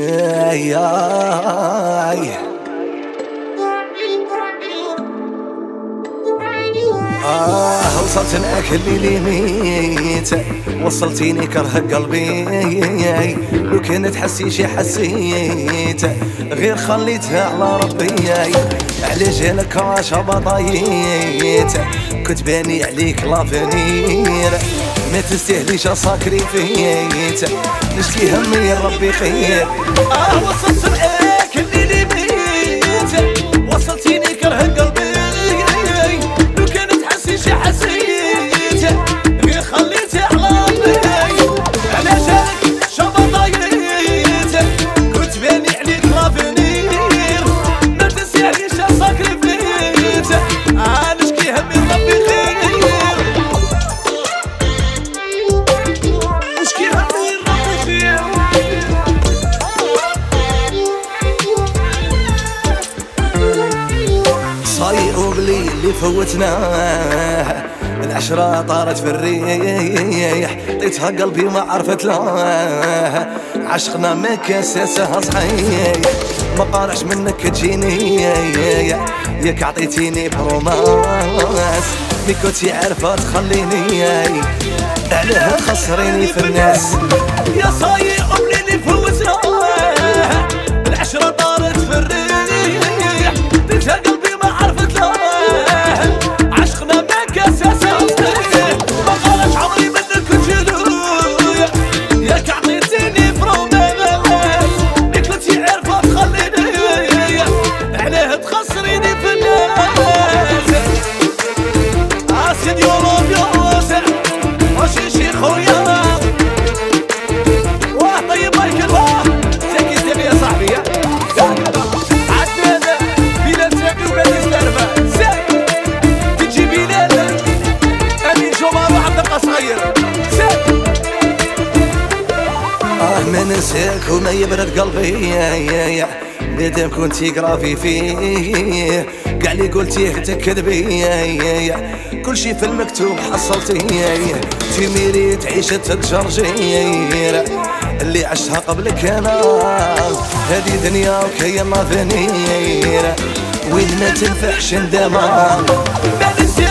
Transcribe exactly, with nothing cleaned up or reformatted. آه وصلت معاك لليميت، وصلتيني كره قلبي، لو كان تحسي شي حسيت غير خليتها على ربي. على جالك عاش بطايت، كنت باني عليك لافنير، ما تستاهليش صاكري فيت، نشكي همي ربي خير. آه وصلت معاك لليميت، وصلتيني كره قلبي، اللي فوتناه العشرة طارت في الريح، طيتها قلبي ما عرفت لاه، عشقنا ما كاسسها صحيح، ما طالعش منك تجيني ياك، عطيتيني بروماس مي كنتي عارفة تخليني، عليها خسريني في الناس. يا صايي أملي اللي فوتناه العشرة طارت في الريح، طيتها قلبي ما ننساك وما يبرد قلبي، مادام كنتي قرافي فيه كاع لي قلتيه تكذبي، كلشي في المكتوب حصلتيه، تميري تعيش الجرجير اللي عشتها قبلك انا، هادي دنيا وكاين ما فنير، وين ما تنفعش ندمها.